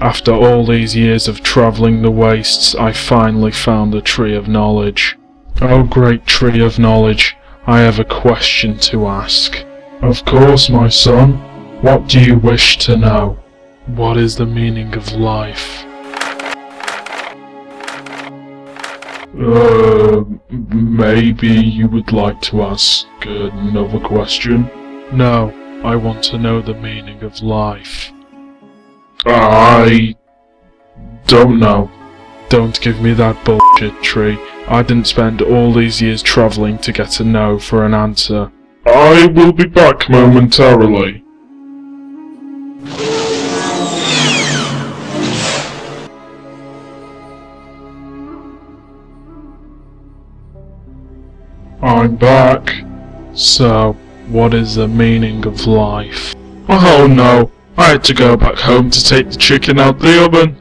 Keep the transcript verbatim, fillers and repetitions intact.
After all these years of travelling the wastes, I finally found the Tree of Knowledge. O great Tree of Knowledge, I have a question to ask. Of course, my son. What do you wish to know? What is the meaning of life? Uh, maybe you would like to ask another question? No, I want to know the meaning of life. I don't know. Don't give me that bullshit, Tree. I didn't spend all these years travelling to get a no for an answer. I will be back momentarily. I'm back. So, what is the meaning of life? Oh no, I had to go back home to take the chicken out the oven.